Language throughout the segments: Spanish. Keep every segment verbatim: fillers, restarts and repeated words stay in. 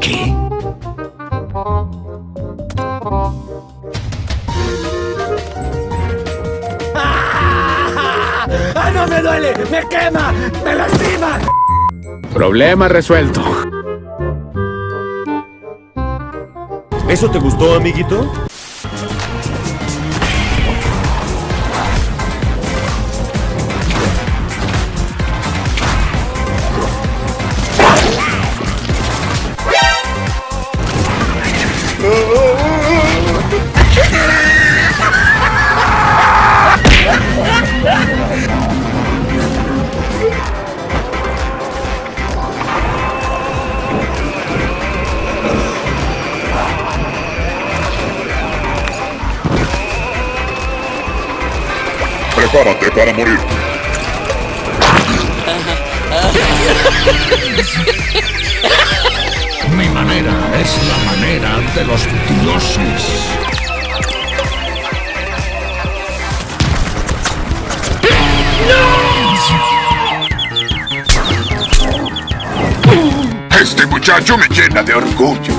¿Qué? ¡Ah! ¡Ah, no me duele! ¡Me quema! ¡Me lastima! Problema resuelto. ¿Eso te gustó, amiguito? Prepárate para morir. Mi manera es la manera de los dioses. ¡No! Este muchacho me llena de orgullo.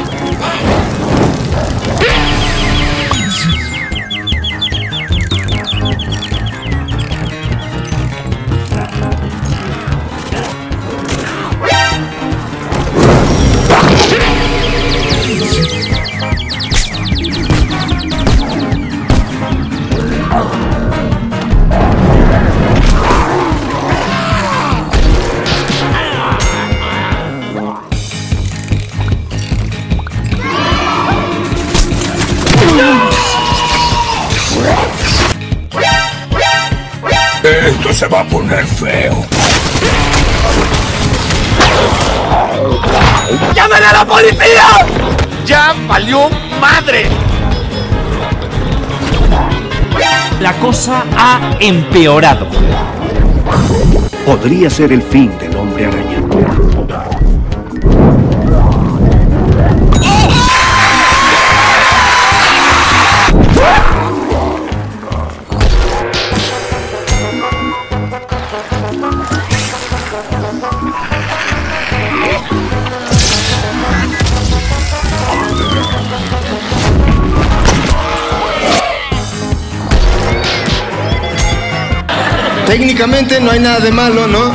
Esto se va a poner feo. ¡Llamen a la policía! ¡Ya valió madre! La cosa ha empeorado. Podría ser el fin del hombre araña. Técnicamente no hay nada de malo, ¿no?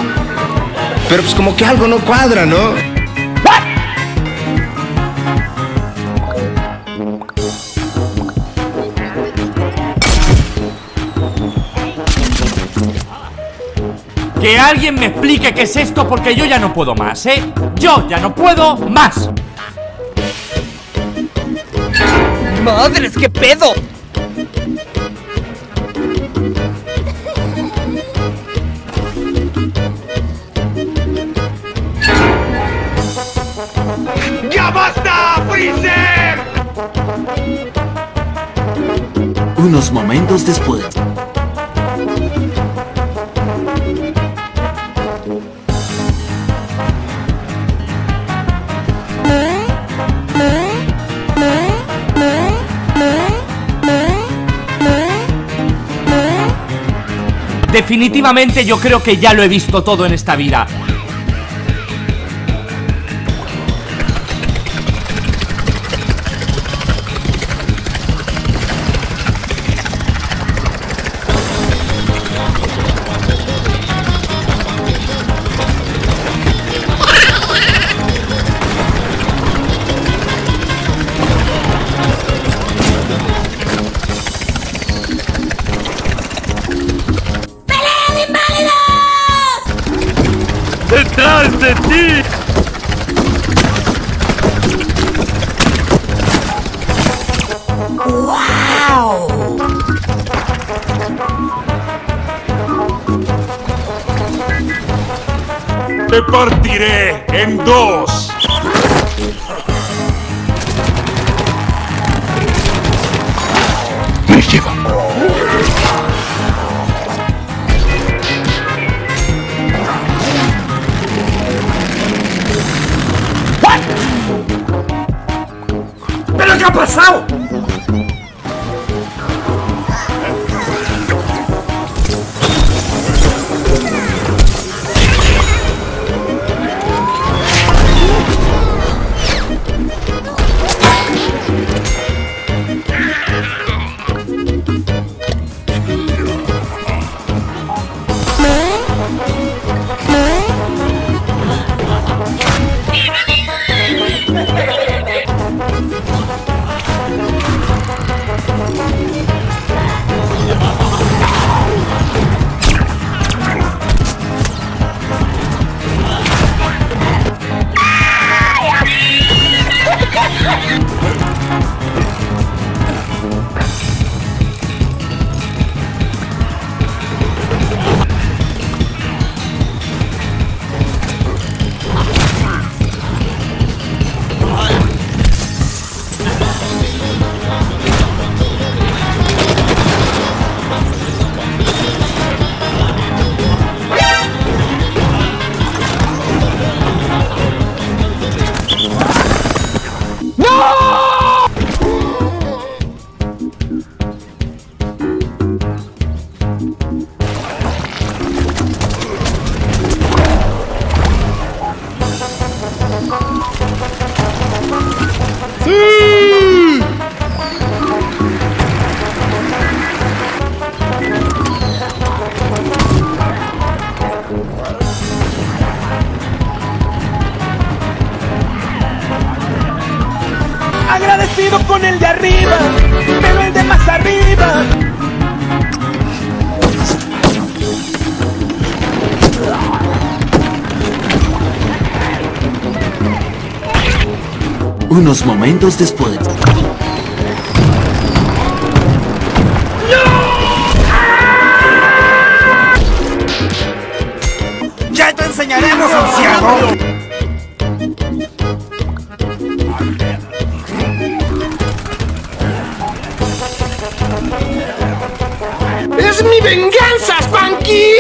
Pero pues como que algo no cuadra, ¿no? Que alguien me explique qué es esto, porque yo ya no puedo más, ¿eh? Yo ya no puedo más. ¡Madres, qué pedo! ¡Ya basta, Freezer! Unos momentos después. Definitivamente yo creo que ya lo he visto todo en esta vida. ¡Detrás de ti! ¡Wow! ¡Te partiré en dos! ¡Me lleva! ¿Qué ha pasado? unos momentos después. ¡No! ¡Ya te enseñaremos, anciano! ¡Es mi venganza, Spanky!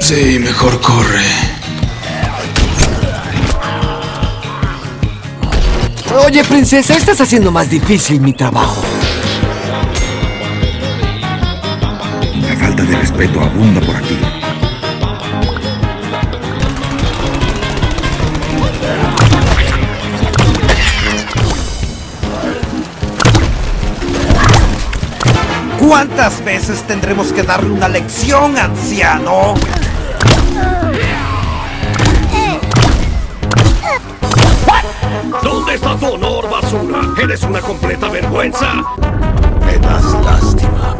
Sí, mejor corre. Oye, princesa, estás haciendo más difícil mi trabajo. La falta de respeto abunda por aquí. ¿Cuántas veces tendremos que darle una lección, anciano? ¿Dónde está tu honor, basura? ¡Eres una completa vergüenza! Me das lástima.